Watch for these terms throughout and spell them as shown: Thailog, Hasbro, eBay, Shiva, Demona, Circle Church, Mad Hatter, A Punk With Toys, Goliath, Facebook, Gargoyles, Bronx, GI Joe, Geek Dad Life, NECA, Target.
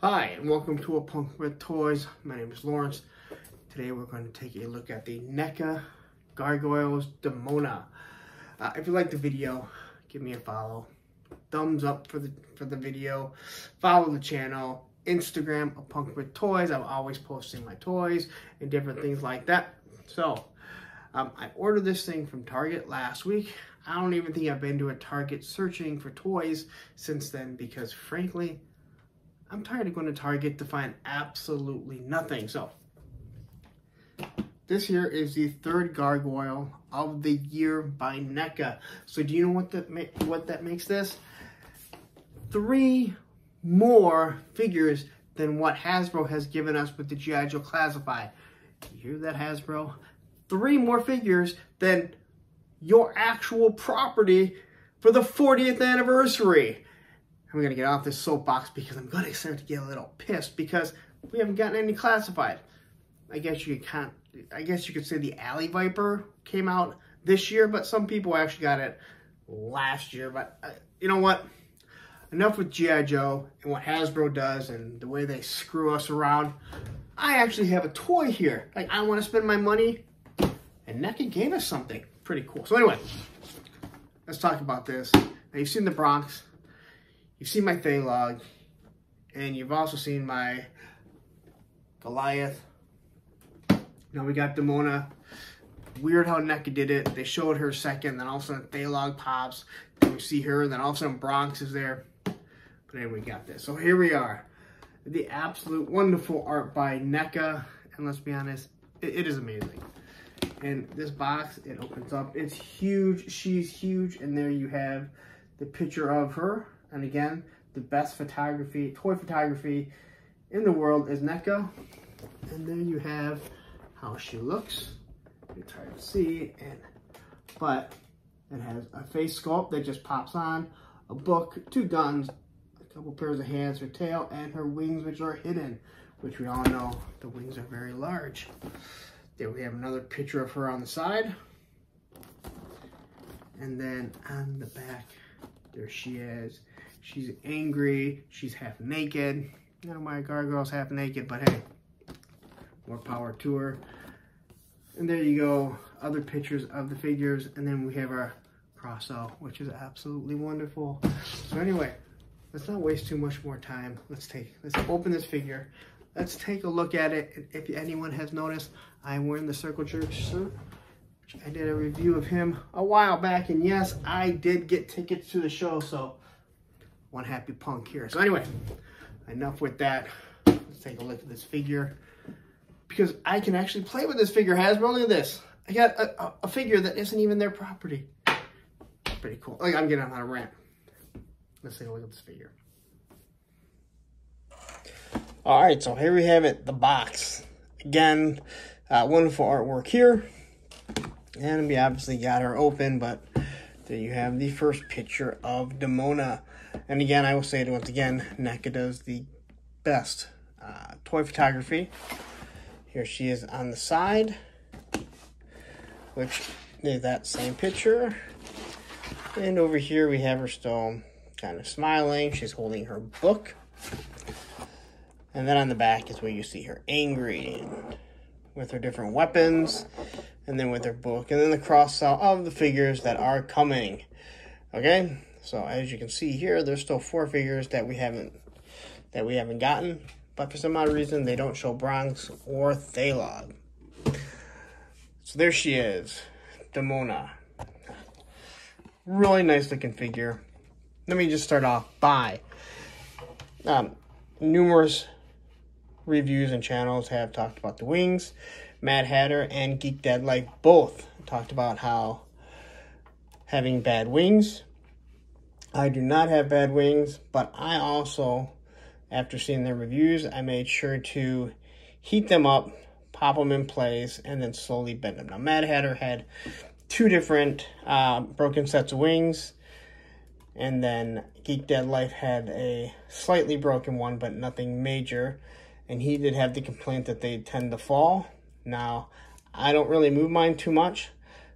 Hi, and welcome to A Punk With Toys. My name is Lawrence. Today we're going to take a look at the NECA Gargoyles Demona. If you like the video, give me a follow. Thumbs up for the video. Follow the channel. Instagram, A Punk With Toys. I'm always posting my toys and different things like that. So, I ordered this thing from Target last week. I don't even think I've been to a Target searching for toys since then because, frankly, I'm tired of going to Target to find absolutely nothing. So, this here is the third Gargoyle of the year by NECA. So, do you know what that makes this? 3 more figures than what Hasbro has given us with the GI Joe Classified. You hear that, Hasbro? 3 more figures than your actual property for the 40th anniversary. I'm going to get off this soapbox because I'm going to start to get a little pissed because we haven't gotten any classified. I guess you could say the Alley Viper came out this year, but some people actually got it last year. But you know what? Enough with G.I. Joe and what Hasbro does and the way they screw us around. I actually have a toy here. Like, I want to spend my money, and NECA gave us something pretty cool. So anyway, let's talk about this. Now, you've seen the Bronx. You've seen my Thailog, and you've also seen my Goliath. Now we got Demona. Weird how NECA did it. They showed her second, then all of a sudden Thailog pops. Then we see her, and then all of a sudden Bronx is there. But anyway, we got this. So here we are. The absolute wonderful art by NECA. And let's be honest, it is amazing. And this box, it opens up. It's huge. She's huge. And there you have the picture of her. And again, the best photography, toy photography in the world is NECA. And then you have how she looks. It's hard to see, but it has a face sculpt that just pops on, a book, 2 guns, a couple pairs of hands, her tail, and her wings, which are hidden, which we all know the wings are very large. There we have another picture of her on the side. And then on the back, there she is. She's angry. She's half naked. You know, my Gargoyle's half naked, but hey, more power to her. And there you go. Other pictures of the figures. And then we have our cross-out, which is absolutely wonderful. So anyway, let's not waste too much more time. Let's open this figure. Let's take a look at it. If anyone has noticed, I'm wearing the Circle Church suit. I did a review of him a while back, and yes, I did get tickets to the show, so one happy punk here. So anyway, enough with that. Let's take a look at this figure, because I can actually play with this figure, Hasbro. Look at this. I got a figure that isn't even their property. Pretty cool. Like, I'm getting on a rant. Let's take a look at this figure. All right, so here we have it, the box. Again, wonderful artwork here. And we obviously got her open, but there you have the first picture of Demona. And again, I will say it once again, NECA does the best toy photography. Here she is on the side, which is that same picture. And over here we have her still kind of smiling. She's holding her book. And then on the back is where you see her angry with her different weapons. And then with their book, and then the cross-sell of the figures that are coming. Okay, so as you can see here, there's still 4 figures that we haven't gotten, but for some odd reason they don't show Bronx or Thailog. So there she is, Demona. Really nice looking figure. Let me just start off by numerous reviews and channels have talked about the wings. Mad Hatter and Geek Dad Life both talked about how having bad wings. I do not have bad wings, but I also, after seeing their reviews, I made sure to heat them up, pop them in place, and then slowly bend them. Now, Mad Hatter had 2 different broken sets of wings, and then Geek Dad Life had a slightly broken one, but nothing major. And he did have the complaint that they tend to fall. Now, I don't really move mine too much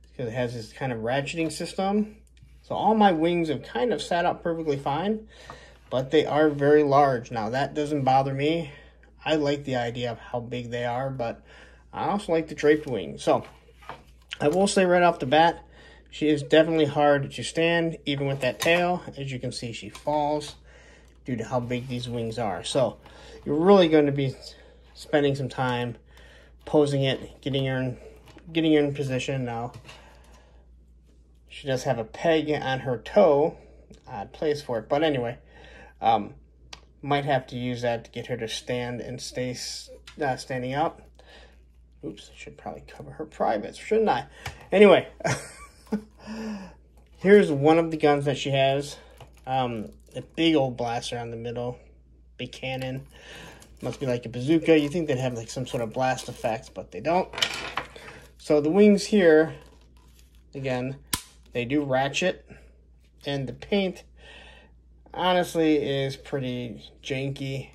because it has this kind of ratcheting system. So all my wings have kind of sat up perfectly fine. but they are very large. Now, that doesn't bother me. I like the idea of how big they are, but I also like the draped wings. So, I will say right off the bat, she is definitely hard to stand, even with that tail. As you can see, she falls due to how big these wings are. So, you're really going to be spending some time posing it, getting her in position. Now, she does have a peg on her toe, odd place for it, but anyway, might have to use that to get her to stand and stay standing up. Oops, should probably cover her privates, shouldn't I? Anyway, here's one of the guns that she has. The big old blaster on the middle, big cannon. Must be like a bazooka. You think they'd have like some sort of blast effects, but they don't. So the wings here, again, they do ratchet, and the paint honestly is pretty janky,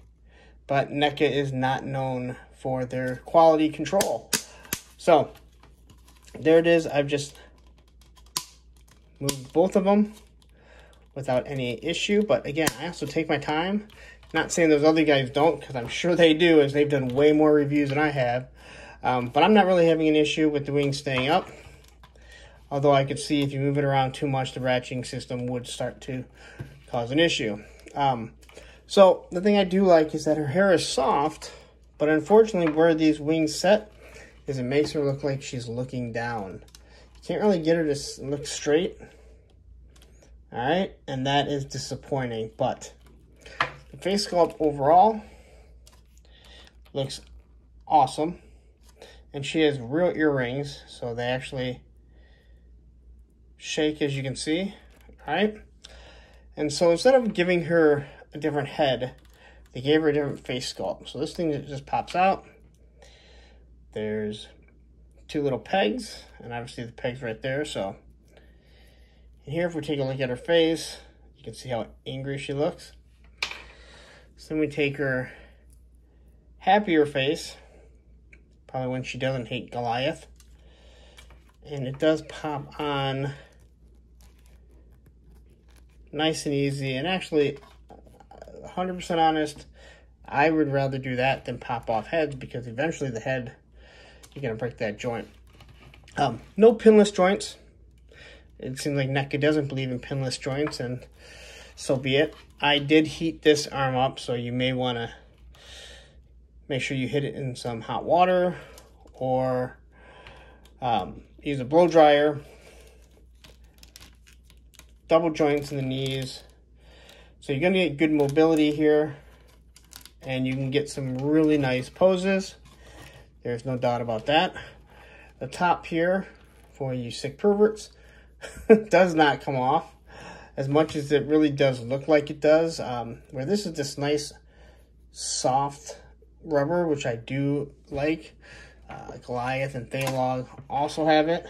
but NECA is not known for their quality control. So there it is. I've just moved both of them without any issue, but again, I also take my time. Not saying those other guys don't, because I'm sure they do, as they've done way more reviews than I have. But I'm not really having an issue with the wings staying up. Although I could see if you move it around too much, the ratcheting system would start to cause an issue. So the thing I do like is that her hair is soft, but unfortunately where these wings set is it makes her look like she's looking down. You can't really get her to look straight. All right, and that is disappointing, but the face sculpt overall looks awesome. And she has real earrings, so they actually shake, as you can see. All right. And so instead of giving her a different head, they gave her a different face sculpt. So this thing just pops out. There's two little pegs, and obviously the peg's right there. So, and here if we take a look at her face, you can see how angry she looks. So then we take her happier face, probably when she doesn't hate Goliath. And it does pop on nice and easy. And actually, 100% honest, I would rather do that than pop off heads, because eventually the head, you're going to break that joint. No pinless joints. It seems like NECA doesn't believe in pinless joints, and so be it. I did heat this arm up, so you may want to make sure you hit it in some hot water or use a blow dryer. Double joints in the knees. So you're going to get good mobility here, and you can get some really nice poses. There's no doubt about that. The top here, for you sick perverts, does not come off. As much as it really does look like it does, where this is this nice soft rubber, which I do like. Goliath and Thailog also have it.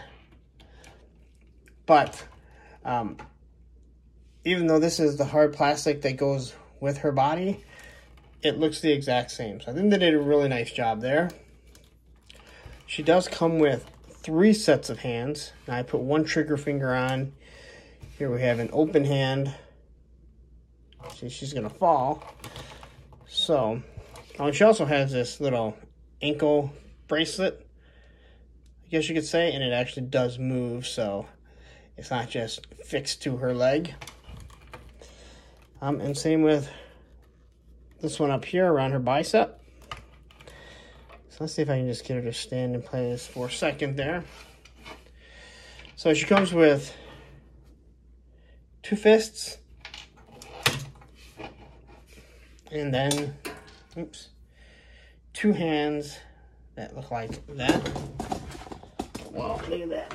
But even though this is the hard plastic that goes with her body, it looks the exact same. So I think they did a really nice job there. She does come with 3 sets of hands. Now I put one trigger finger on. Here we have an open hand. See, she's going to fall. So, oh, and she also has this little ankle bracelet, I guess you could say, and it actually does move, so it's not just fixed to her leg. And same with this one up here around her bicep. So let's see if I can just get her to stand and play this for a second there. So she comes with 2 fists, and then, oops, 2 hands that look like that. Whoa, look at that.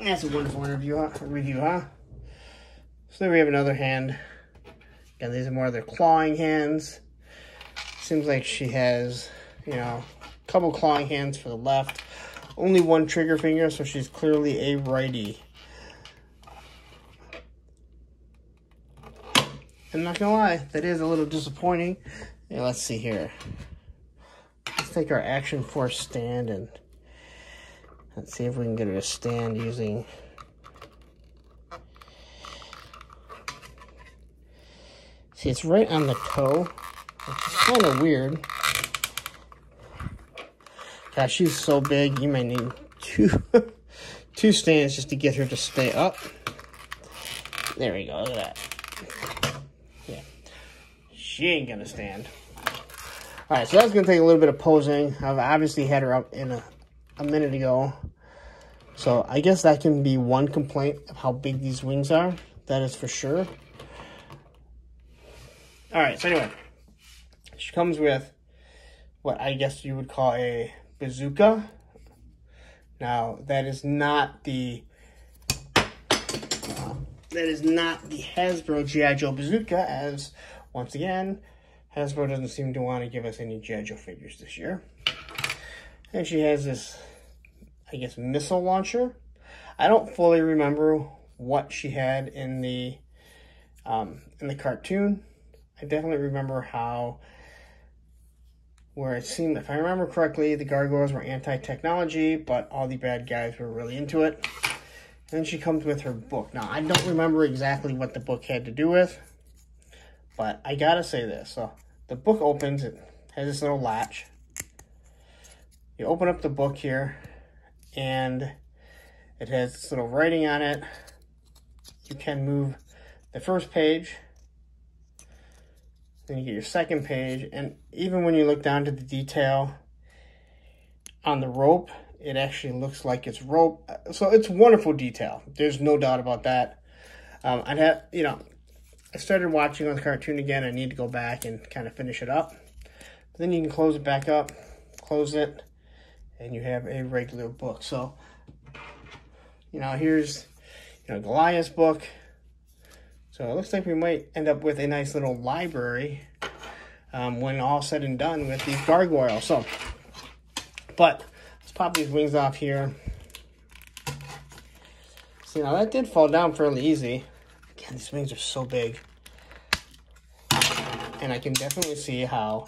That's a wonderful review, huh? So there we have another hand. Again, these are more of their clawing hands. Seems like she has, you know, a couple clawing hands for the left. Only one trigger finger, so she's clearly a righty. I'm not gonna lie, that is a little disappointing. Yeah, let's see here. Let's take our Action Force stand and let's see if we can get her to stand using See, it's right on the toe, which is kind of weird. Gosh, she's so big, you might need two stands just to get her to stay up. There we go, look at that. Yeah, she ain't gonna stand. All right, so that's gonna take a little bit of posing. I've obviously had her up in a minute ago. So I guess that can be one complaint of how big these wings are. That is for sure. All right, so anyway, she comes with what I guess you would call a bazooka. Now that is not the Hasbro GI Joe bazooka, as once again, Hasbro doesn't seem to want to give us any GI Joe figures this year. And she has this, I guess, missile launcher. I don't fully remember what she had in the cartoon. I definitely remember how, where it seemed, if I remember correctly, the Gargoyles were anti-technology, but all the bad guys were really into it. And then she comes with her book. Now, I don't remember exactly what the book had to do with, but I gotta say this. So, the book opens, it has this little latch. You open up the book here, and it has this little writing on it. You can move the first page, then you get your second page, and even when you look down to the detail on the rope, it actually looks like it's rope. So it's wonderful detail. There's no doubt about that. I started watching on the cartoon again. I need to go back and kind of finish it up. But then you can close it back up, close it, and you have a regular book. So, you know, here's, you know, Goliath's book. So it looks like we might end up with a nice little library when all said and done with these gargoyles. So, but let's pop these wings off here. See, now that did fall down fairly easy. Again, these wings are so big. And I can definitely see how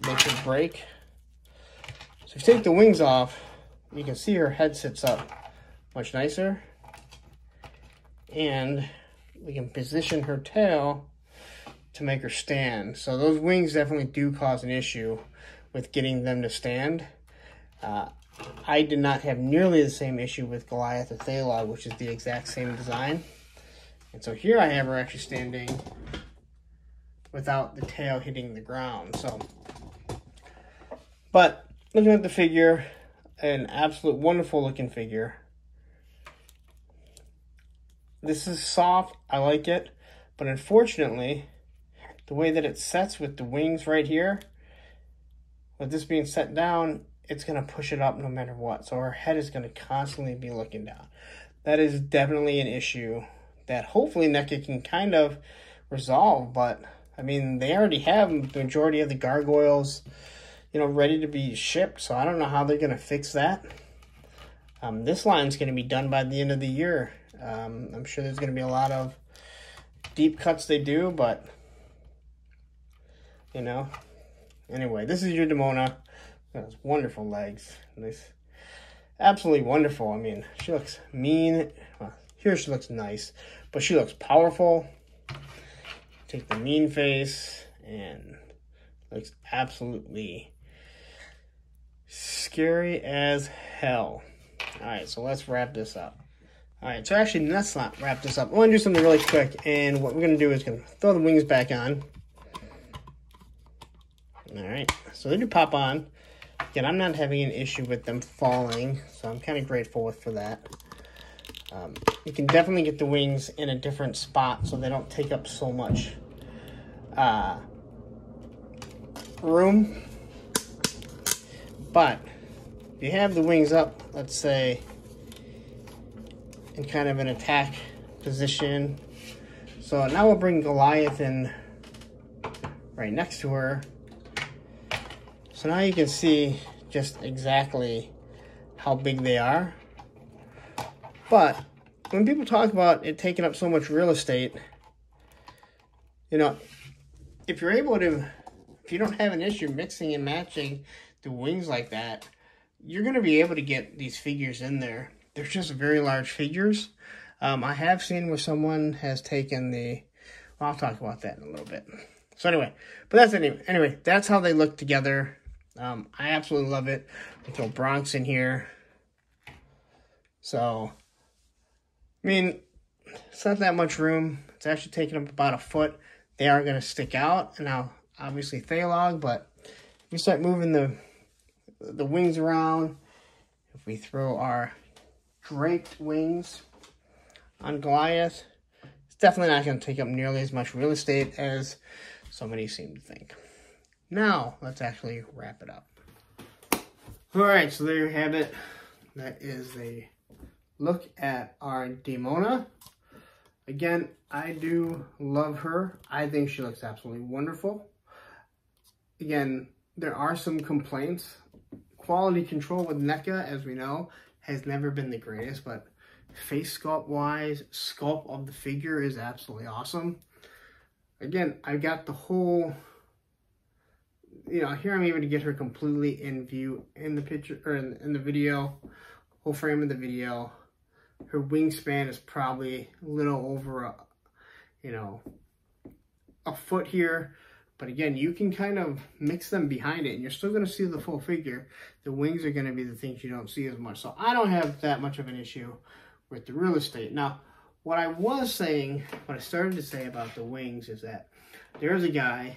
they could break. So if you take the wings off, you can see her head sits up much nicer. And we can position her tail to make her stand. So those wings definitely do cause an issue with getting them to stand. I did not have nearly the same issue with Goliath or Thailog, which is the exact same design. And so here I have her actually standing without the tail hitting the ground. So, but looking at the figure, an absolute wonderful looking figure. This is soft, I like it, but unfortunately, the way that it sets with the wings right here, with this being set down, it's going to push it up no matter what. So her head is going to constantly be looking down. That is definitely an issue that hopefully NECA can kind of resolve, but I mean, they already have the majority of the gargoyles, you know, ready to be shipped, so I don't know how they're going to fix that. This line's going to be done by the end of the year. I'm sure there's going to be a lot of deep cuts they do, but, you know, anyway, this is your Demona. Those wonderful legs. Nice. Absolutely wonderful. I mean, she looks mean. Well, here she looks nice, but she looks powerful. Take the mean face, and looks absolutely scary as hell. All right, so let's wrap this up. All right, so actually, let's not wrap this up. I want to do something really quick, and what we're going to do is going to throw the wings back on. All right, so they do pop on. Again, I'm not having an issue with them falling, so I'm kind of grateful for that. You can definitely get the wings in a different spot so they don't take up so much room. But if you have the wings up, let's say, in kind of an attack position. So now we'll bring Goliath in right next to her. So now you can see just exactly how big they are. But when people talk about it taking up so much real estate, you know, if you're able to, if you don't have an issue mixing and matching the wings like that, you're going to be able to get these figures in there. They're just very large figures. I have seen where someone has taken the, I'll talk about that in a little bit. So anyway, but that's anyway, that's how they look together. I absolutely love it. I throw Bronx in here. So, I mean, it's not that much room. It's actually taking up about a foot. They are going to stick out. And now, obviously, Thailog, but if you start moving the wings around, if we throw our draped wings on Goliath, it's definitely not going to take up nearly as much real estate as somebody seemed to think. Now, let's actually wrap it up. All right, so there you have it. That is a look at our Demona. Again, I do love her. I think she looks absolutely wonderful. Again, there are some complaints. Quality control with NECA, as we know, has never been the greatest, but face sculpt-wise, sculpt of the figure is absolutely awesome. Again, I've got the whole... You know, here I'm able to get her completely in view in the picture or in the video, whole frame of the video. Her wingspan is probably a little over a, you know, a foot here, but again, you can kind of mix them behind it, and you're still going to see the full figure. The wings are going to be the things you don't see as much, so I don't have that much of an issue with the real estate. Now, what I was saying, what I started to say about the wings is that there's a guy.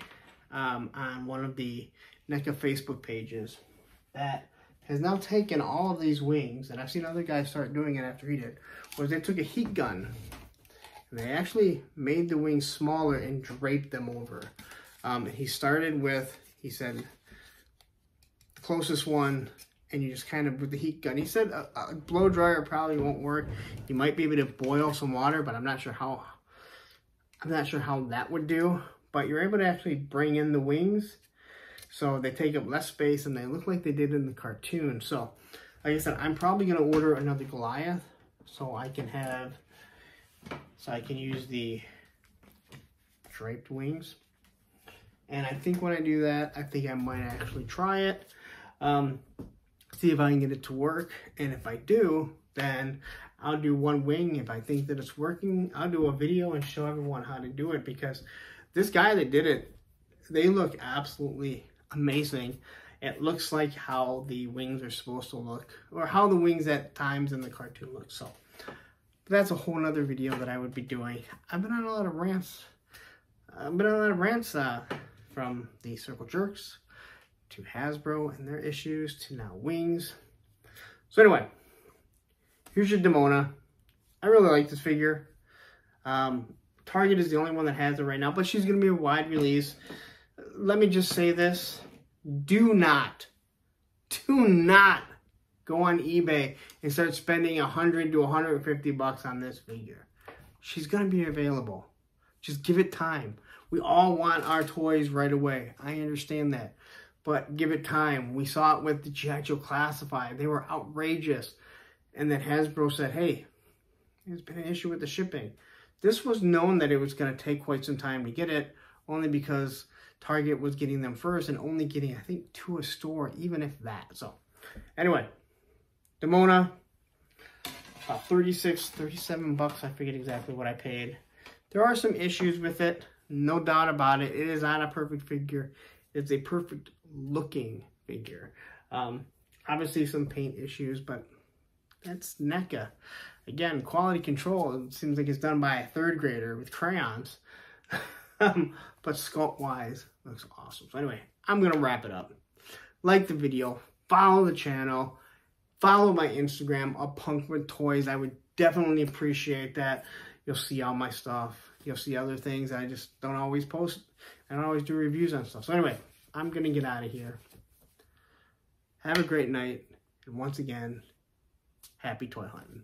On one of the NECA Facebook pages that has now taken all of these wings, and I've seen other guys start doing it after he did, was they took a heat gun and they actually made the wings smaller and draped them over. He started with, he said, the closest one, and you just kind of, with the heat gun, he said a blow dryer probably won't work. You might be able to boil some water, but I'm not sure how that would do. But you're able to actually bring in the wings, so they take up less space and they look like they did in the cartoon. So, like I said, I'm probably gonna order another Goliath so I can use the draped wings. And I think when I do that, I think I might actually try it, see if I can get it to work. And if I do, then I'll do one wing. If I think that it's working, I'll do a video and show everyone how to do it, because this guy that did it, they look absolutely amazing. It looks like how the wings are supposed to look, or how the wings at times in the cartoon look. So that's a whole nother video that I would be doing. I've been on a lot of rants. I've been on a lot of rants from the Circle Jerks to Hasbro and their issues to now wings. So anyway, here's your Demona. I really like this figure. Target is the only one that has it right now, but she's going to be a wide release. Let me just say this. Do not go on eBay and start spending $100 to $150 on this figure. She's going to be available. Just give it time. We all want our toys right away. I understand that, but give it time. We saw it with the GI Joe Classified. They were outrageous. And then Hasbro said, hey, there's been an issue with the shipping. This was known that it was going to take quite some time to get it, only because Target was getting them first and only getting, I think, to a store, even if that. So, anyway, Demona, about $36, $37. I forget exactly what I paid. There are some issues with it, no doubt about it. It is not a perfect figure. It's a perfect-looking figure. Obviously, some paint issues, but that's NECA. Again, quality control, it seems like it's done by a third grader with crayons. But sculpt-wise, looks awesome. So anyway, I'm going to wrap it up. Like the video, follow the channel, follow my Instagram, A Punk With Toys. I would definitely appreciate that. You'll see all my stuff. You'll see other things. I just don't always post. I don't always do reviews on stuff. So anyway, I'm going to get out of here. Have a great night. And once again, happy toy hunting.